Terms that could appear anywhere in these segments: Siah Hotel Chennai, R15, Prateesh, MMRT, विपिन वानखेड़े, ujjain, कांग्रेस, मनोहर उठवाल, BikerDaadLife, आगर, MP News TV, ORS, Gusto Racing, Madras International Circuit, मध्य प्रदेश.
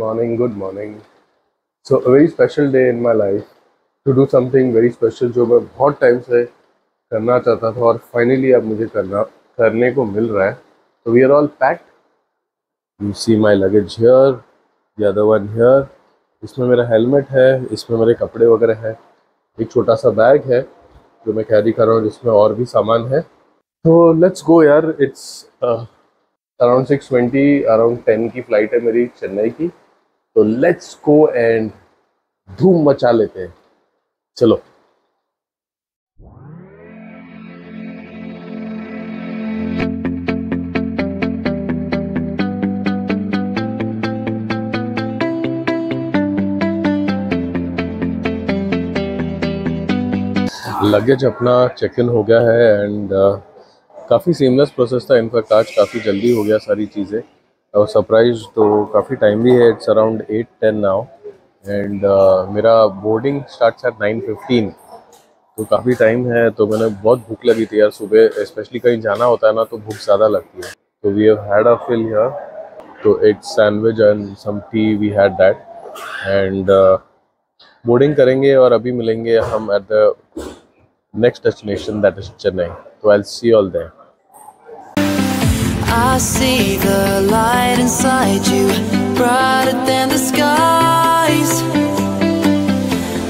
morning, good morning. So a very special day in my life to do something very special जो मैं बहुत time से करना चाहता था और finally अब मुझे करने को मिल रहा है. So we are all packed. You see my luggage here, the other one here. इसमें मेरा helmet है, इसमें मेरे कपड़े वगैरह है, एक छोटा सा bag है जो मैं carry कर रहा हूँ जिसमें और भी सामान है. तो let's go यार. It's अराउंड 6:20 अराउंड 10 की फ़्लाइट है मेरी चेन्नई की. तो लेट्स गो एंड धूम मचा लेते हैं. चलो लगेज अपना चेक इन हो गया है एंड काफ़ी सीमलेस प्रोसेस था. इनफैक्ट आज काफ़ी जल्दी हो गया सारी चीज़ें और सरप्राइज तो काफ़ी टाइमली है. इट्स अराउंड 8:10 नाउ एंड मेरा बोर्डिंग स्टार्ट्स एट 9:15 तो काफ़ी टाइम है. तो मैंने बहुत भूख लगी थी यार सुबह, स्पेशली कहीं जाना होता है ना तो भूख ज़्यादा लगती है. तो we have had a fill here, तो एक sandwich and some tea we had that and boarding करेंगे और अभी मिलेंगे हम at the next destination that is Chennai. तो I will see you all there. I see the light inside you, brighter than the skies.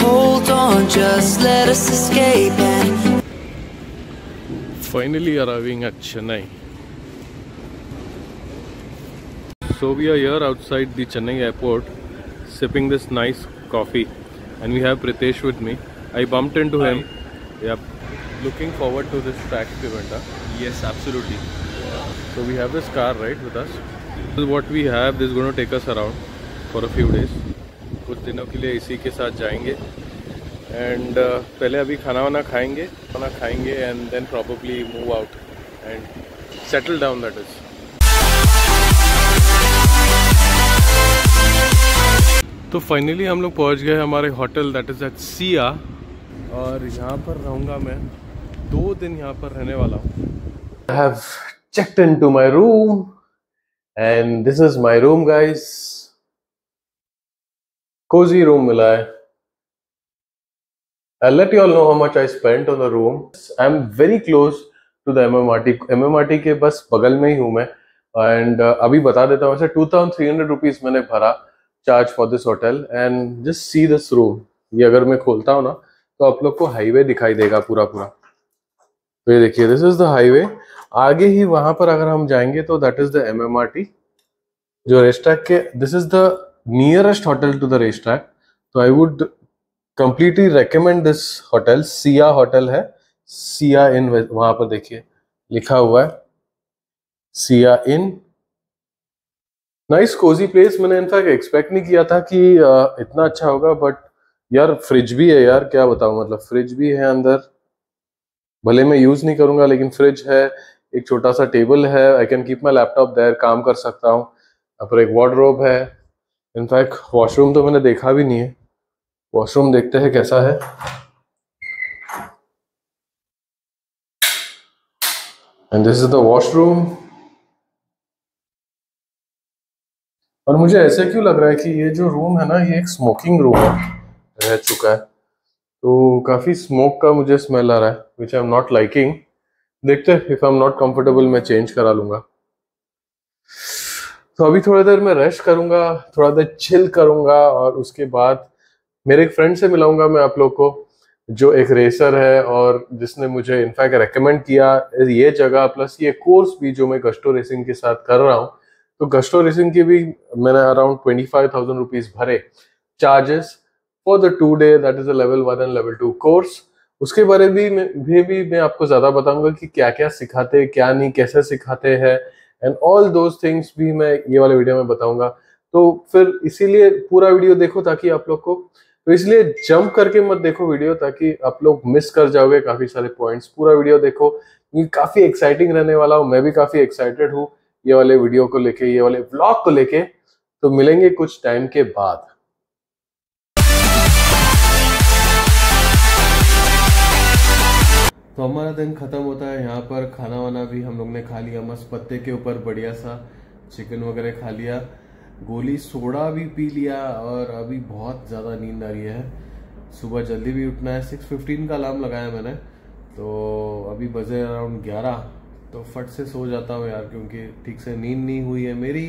Hold on, just let us escape and finally arriving at Chennai. So we are here outside the Chennai airport, sipping this nice coffee, and we have Prateesh with me. I bumped into him. Yep. Looking forward to this taxi event. Yes, absolutely. So we have this car right with us. This is what we have. This is going to take us around for a few days. कुछ दिनों के लिए इसी के साथ जाएंगे and पहले अभी खाना वाना खाएंगे and then probably move out and settle down, that is. तो finally हम लोग पहुँच गए हमारे hotel that is at SIAH और यहाँ पर रहूँगा मैं 2 दिन. यहाँ पर रहने वाला हूँ. I have checked into my room and this is my room guys. Cozy room mila hai. I'll let you all know how much I spent on the room. I'm very close to the MMRT के बस बगल में ही हूँ मैं and अभी बता देता हूँ. वैसे 2,300 रुपीज़ मैंने भरा charge for this hotel and just see this room. ये अगर मैं खोलता हूँ ना तो आप लोग को हाईवे दिखाई देगा पूरा. तो ये देखिए, दिस इज द हाईवे. आगे ही वहां पर अगर हम जाएंगे तो दैट इज द MMRT जो रेस ट्रैक के. This is the nearest hotel to the race track. तो I would completely recommend this hotel. SIAH hotel है, SIAH इन. वहां पर देखिए लिखा हुआ है SIAH inn. Nice Cozi place. मैंने इनफैक्ट एक्सपेक्ट नहीं किया था कि इतना अच्छा होगा. बट यार फ्रिज भी है यार, क्या बताऊं. मतलब फ्रिज भी है अंदर, भले मैं यूज़ नहीं करूंगा लेकिन फ्रिज है. एक छोटा सा टेबल है, I can keep my laptop there, काम कर सकता हूँ. यहाँ पर एक वार्डरोब है. इनफैक्ट वॉशरूम तो मैंने देखा भी नहीं है. वॉशरूम देखते हैं कैसा है. And this is the washroom. और मुझे ऐसे क्यों लग रहा है कि ये जो रूम है ना ये एक स्मोकिंग रूम रह चुका है. तो काफ़ी स्मोक का मुझे स्मेल आ रहा है which I am not liking. देखते हैं, if I am not comfortable मैं चेंज करा लूँगा. तो अभी थोड़ी देर मैं रेस्ट करूँगा, थोड़ा देर चिल करूँगा और उसके बाद मेरे एक फ्रेंड से मिलाऊँगा मैं आप लोग को जो एक रेसर है और जिसने मुझे इनफैक्ट रेकमेंड किया ये जगह प्लस ये कोर्स भी जो मैं Gusto रेसिंग के साथ कर रहा हूँ. तो Gusto रेसिंग की भी मैंने अराउंड 25,000 रुपीज़ भरे charges for the 2 day that is the level 1 and level 2 course. उसके बारे भी मैं आपको ज़्यादा बताऊंगा कि क्या क्या सिखाते हैं, क्या नहीं, कैसे सिखाते हैं एंड ऑल दोज थिंग्स भी मैं ये वाले वीडियो में बताऊंगा. तो फिर इसीलिए पूरा वीडियो देखो ताकि आप लोग को, तो इसलिए जंप करके मत देखो वीडियो ताकि आप लोग मिस कर जाओगे काफ़ी सारे पॉइंट्स. पूरा वीडियो देखो क्योंकि काफ़ी एक्साइटिंग रहने वाला हूँ. मैं भी काफ़ी एक्साइटेड हूँ ये वाले वीडियो को लेके, ये वाले व्लॉग को लेके. तो मिलेंगे कुछ टाइम के बाद. तो हमारा दिन ख़त्म होता है यहाँ पर. खाना वाना भी हम लोग ने खा लिया मस्त पत्ते के ऊपर, बढ़िया सा चिकन वगैरह खा लिया गोली सोडा भी पी लिया और अभी बहुत ज़्यादा नींद आ रही है। सुबह जल्दी भी उठना है, 6:15 का अलार्म लगाया मैंने, तो अभी बजे अराउंड 11, तो फट से सो जाता हूँ यार, क्योंकि ठीक से नींद नहीं हुई है मेरी।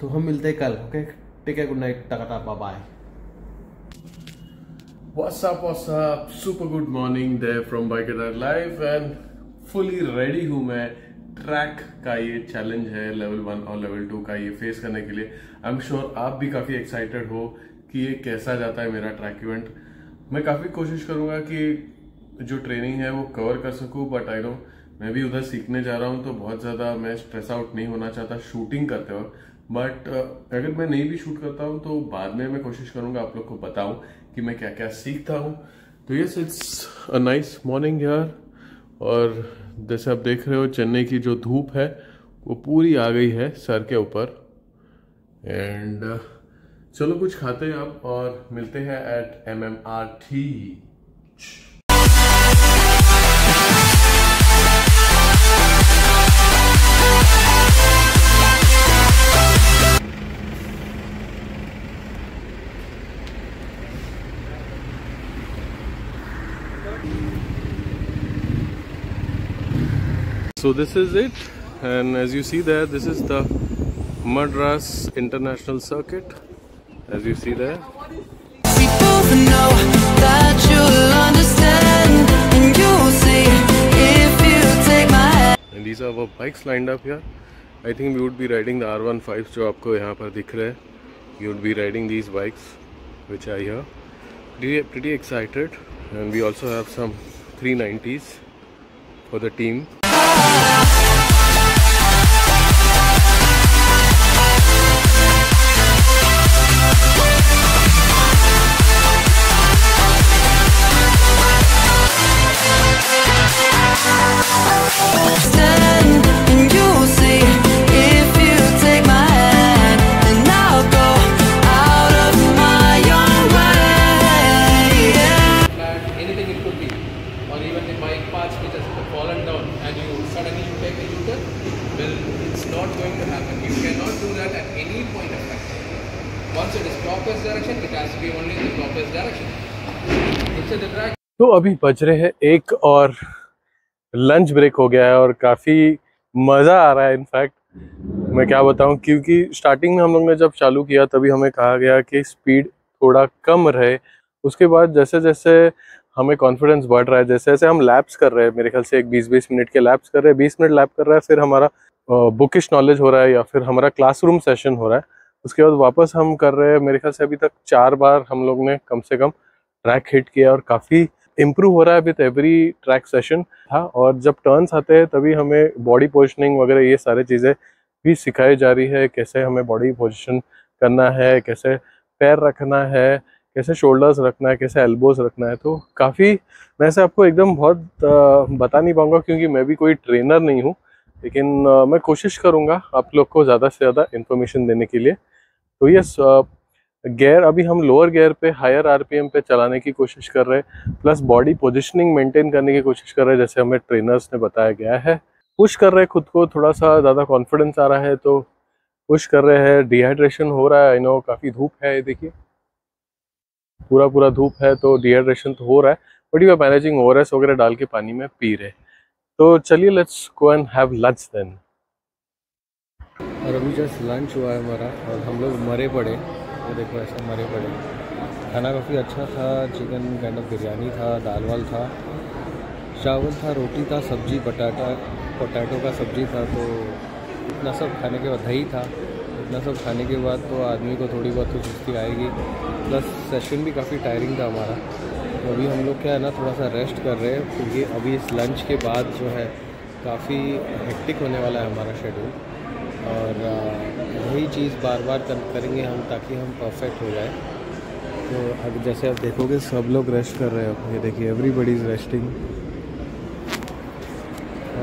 तो हम मिलते हैं कल, okay, take care, good night, tata, bye. What's up, super good morning there from BikerDaadLife and fully ready हूँ मैं। ट्रैक का ये चैलेंज है, लेवल 1 और लेवल 2 का, ये फेस करने के लिए आई एम श्योर आप भी काफ़ी एक्साइटेड हो कि ये कैसा जाता है मेरा ट्रैक इवेंट। मैं काफ़ी कोशिश करूँगा कि जो ट्रेनिंग है वो कवर कर सकूँ, बट आई नो मैं भी उधर सीखने जा रहा हूँ, तो बहुत ज़्यादा मैं स्ट्रेस आउट नहीं होना चाहता शूटिंग करते वक्त। बट अगर मैं नहीं भी शूट करता हूँ तो बाद में मैं कोशिश करूँगा आप लोग को बताऊँ कि मैं क्या क्या सीखता हूँ। तो yes, it's a nice morning यार, और जैसे आप देख रहे हो चेन्नई की जो धूप है वो पूरी आ गई है सर के ऊपर। एंड चलो कुछ खाते हैं आप और मिलते हैं at MMRT। So this is it, and as you see there, this is the Madras International Circuit, as you see there. We both know that you'll understand, and you'll see if you take my hand. And these are our bikes lined up here. I think we would be riding the R15s, जो आपको यहाँ पर दिख रहे हैं. You would be riding these bikes, which are here. Pretty excited, and we also have some 390s for the team. तो अभी बज रहे हैं 1 और लंच ब्रेक हो गया है और काफ़ी मज़ा आ रहा है। इनफैक्ट मैं क्या बताऊं, क्योंकि स्टार्टिंग में हम लोग ने जब चालू किया तभी हमें कहा गया कि स्पीड थोड़ा कम रहे। उसके बाद जैसे जैसे हमें कॉन्फिडेंस बढ़ रहा है, जैसे जैसे हम लैप्स कर रहे हैं, मेरे ख्याल से एक 20-20 मिनट के लैप्स कर रहे हैं, 20 मिनट लैप कर रहा है, फिर हमारा बुकिश नॉलेज हो रहा है या फिर हमारा क्लासरूम सेशन हो रहा है। उसके बाद वापस हम कर रहे हैं, मेरे ख्याल से अभी तक 4 बार हम लोग ने कम से कम ट्रैक हिट किया और काफ़ी इम्प्रूव हो रहा है विथ एवरी ट्रैक सेशन था। और जब टर्न्स आते हैं तभी हमें बॉडी पोजिशनिंग वगैरह ये सारी चीज़ें भी सिखाई जा रही है, कैसे हमें बॉडी पोजिशन करना है, कैसे पैर रखना है, कैसे शोल्डर्स रखना है, कैसे एल्बोज रखना है। तो काफ़ी, मैं से आपको एकदम बहुत बता नहीं पाऊँगा क्योंकि मैं भी कोई ट्रेनर नहीं हूँ, लेकिन मैं कोशिश करूँगा आप लोग को ज़्यादा से ज़्यादा इन्फॉर्मेशन देने के लिए। तो यस, गेयर अभी हम लोअर गेयर पे हायर आरपीएम पे चलाने की कोशिश कर रहे हैं, प्लस बॉडी पोजिशनिंग मेंटेन करने की कोशिश कर रहे हैं जैसे हमें ट्रेनर्स ने बताया गया है। पुश कर रहे हैं खुद को, थोड़ा सा ज़्यादा कॉन्फिडेंस आ रहा है तो पुश कर रहे हैं। डिहाइड्रेशन हो रहा है, आई नो काफ़ी धूप है, देखिए पूरा धूप है तो डिहाइड्रेशन तो हो रहा है, but you are managing. ORS वगैरह डाल के पानी में पी रहे। तो चलिए let's go and have lunch then. और अभी जस्ट लंच हुआ है हमारा और हम लोग मरे पड़े, देखो ऐसा मरे पड़े। खाना काफ़ी अच्छा था, चिकन काइंड ऑफ बिरयानी था, दाल वाल था, चावल था, रोटी था, सब्जी पोटैटो का सब्जी था। तो इतना सब खाने के बाद, दही था, इतना सब खाने के बाद तो आदमी को थोड़ी बहुत तो सुस्ती आएगी, प्लस सेशन भी काफ़ी टायरिंग था हमारा। तो अभी हम लोग क्या है ना, थोड़ा सा रेस्ट कर रहे हैं क्योंकि अभी इस लंच के बाद जो है काफ़ी हेक्टिक होने वाला है हमारा शेड्यूल, और वही चीज़ बार करेंगे हम ताकि हम परफेक्ट हो जाए। तो अब जैसे आप देखोगे सब लोग रेस्ट कर रहे हो, ये देखिए एवरीबडी इज़ रेस्टिंग,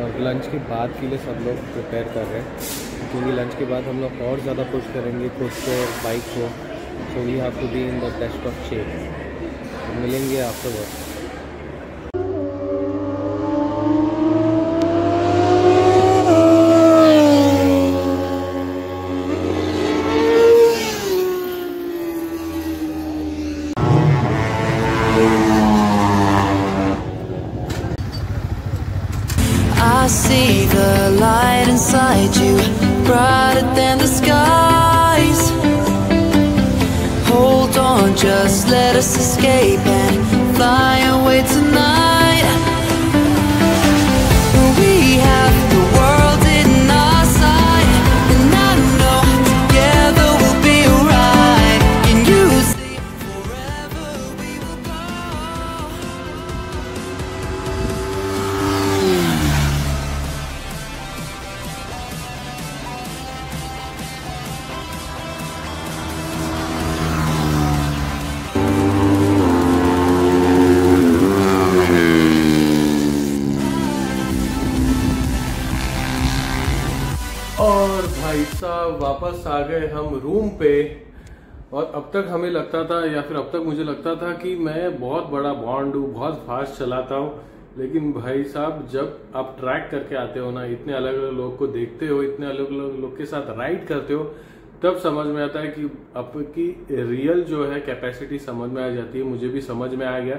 और लंच के बाद के लिए सब लोग प्रिपेयर कर रहे हैं क्योंकि लंच के बाद हम लोग और ज़्यादा पुश करेंगे खुद को और बाइक को। So we have to be in the best of shape. मिलेंगे आपको बहुत। just let us escape and fly away tonight. We have the world in our sight, and I know together we'll be right. Can you see forever we will वापस आ गए हम room पे। और अब तक हमें लगता था या फिर अब तक मुझे लगता था कि मैं बहुत बड़ा बॉन्ड हूँ, बहुत फास्ट चलाता हूँ, लेकिन भाई साहब जब आप ट्रैक करके आते हो ना, इतने अलग अलग लोग को देखते हो, इतने अलग अलग लोग के साथ राइड करते हो, तब समझ में आता है कि आपकी रियल जो है कैपेसिटी समझ में आ जाती है। मुझे भी समझ में आ गया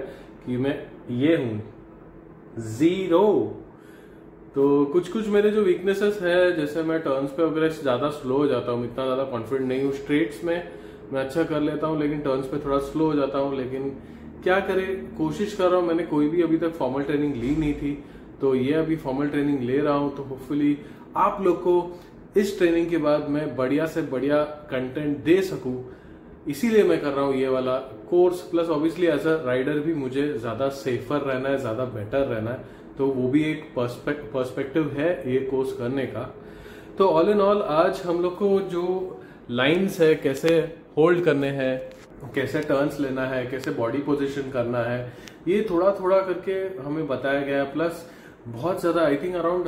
कि मैं ये हूँ जीरो। तो कुछ कुछ मेरे जो वीकनेसेस है, जैसे मैं टर्न्स पे वगैरह ज़्यादा स्लो हो जाता हूँ, इतना ज़्यादा कॉन्फिडेंट नहीं हूँ। स्ट्रेट्स में मैं अच्छा कर लेता हूँ लेकिन टर्न्स पे थोड़ा स्लो हो जाता हूँ, लेकिन क्या करें, कोशिश कर रहा हूँ। मैंने कोई भी अभी तक फॉर्मल ट्रेनिंग ली नहीं थी, तो ये अभी फॉर्मल ट्रेनिंग ले रहा हूँ। तो होपफुली आप लोग को इस ट्रेनिंग के बाद मैं बढ़िया से बढ़िया कंटेंट दे सकूँ, इसीलिए मैं कर रहा हूँ ये वाला course. Plus obviously as a rider भी मुझे ज़्यादा सेफर रहना है, ज़्यादा बेटर रहना है, तो वो भी एक पर्सपेक्टिव है ये कोर्स करने का। तो ऑल इन ऑल आज हम लोग को जो लाइंस है, कैसे होल्ड करने हैं, कैसे टर्न्स लेना है, कैसे बॉडी पोजीशन करना है, ये थोड़ा थोड़ा करके हमें बताया गया। प्लस बहुत ज़्यादा I think around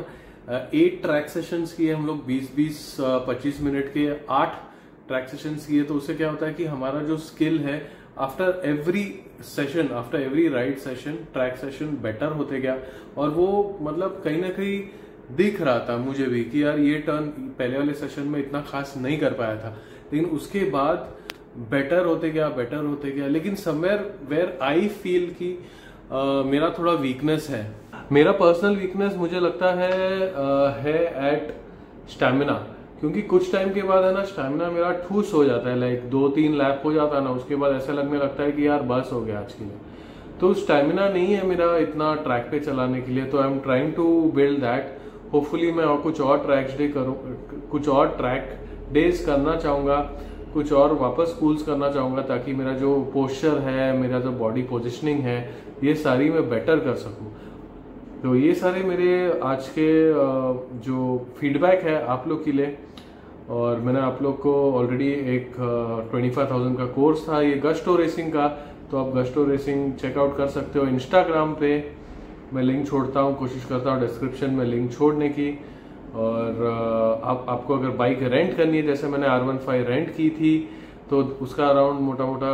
8 track sessions किए हम लोग, 20-25 मिनट के 8 ट्रैक सेशंस किए। तो उससे क्या होता है कि हमारा जो स्किल है after every session, after every ride session, track session better होते गया। और वो मतलब कहीं ना कहीं दिख रहा था मुझे भी कि यार ये टर्न पहले वाले सेशन में इतना खास नहीं कर पाया था, लेकिन उसके बाद बेटर होते गया, बेटर होते गया। लेकिन समवेयर वेयर आई फील कि मेरा थोड़ा वीकनेस है, मेरा पर्सनल वीकनेस मुझे लगता है एट स्टैमिना, क्योंकि कुछ टाइम के बाद है ना स्टैमिना मेरा ठूस हो जाता है। लाइक 2-3 लैप हो जाता है ना, उसके बाद ऐसा लगने लगता है कि यार बस हो गया आज के लिए। तो स्टैमिना नहीं है मेरा इतना ट्रैक पे चलाने के लिए, तो I am trying to build that. Hopefully मैं और कुछ और ट्रैक डेज करना चाहूँगा, कुछ और वापस कूल्स करना चाहूँगा, ताकि मेरा जो पोस्चर है, मेरा जो बॉडी पोजिशनिंग है, ये सारी मैं बेटर कर सकूँ। तो ये सारे मेरे आज के जो फीडबैक है आप लोग के लिए। और मैंने आप लोग को ऑलरेडी एक 25,000 का कोर्स था ये गस्टो रेसिंग का, तो आप गस्टो रेसिंग चेकआउट कर सकते हो इंस्टाग्राम पे। मैं लिंक छोड़ता हूँ, कोशिश करता हूँ डिस्क्रिप्शन में लिंक छोड़ने की। और आपको अगर बाइक रेंट करनी है, जैसे मैंने R15 रेंट की थी, तो उसका अराउंड मोटा मोटा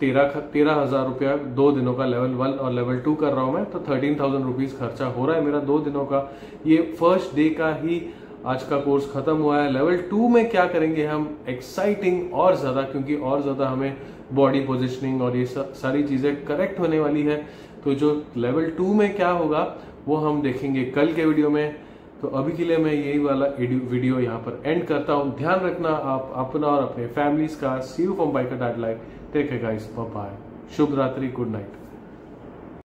13,000 रुपया 2 दिनों का लेवल 1 और लेवल 2 कर रहा हूँ मैं, तो 13,000 रुपीज़ खर्चा हो रहा है मेरा 2 दिनों का। ये फर्स्ट डे का ही आज का कोर्स खत्म हुआ है। लेवल 2 में क्या करेंगे हम एक्साइटिंग और ज़्यादा, क्योंकि और ज़्यादा हमें बॉडी पोजिशनिंग और ये सारी चीज़ें करेक्ट होने वाली है। तो जो लेवल 2 में क्या होगा वो हम देखेंगे कल के वीडियो में। तो अभी के लिए मैं यही वाला वीडियो यहाँ पर एंड करता हूँ। ध्यान रखना आप अपना और अपने फैमिलीज का। See you from biker dad life. Take care guys, bye bye, शुभ रात्रि, गुड नाइट।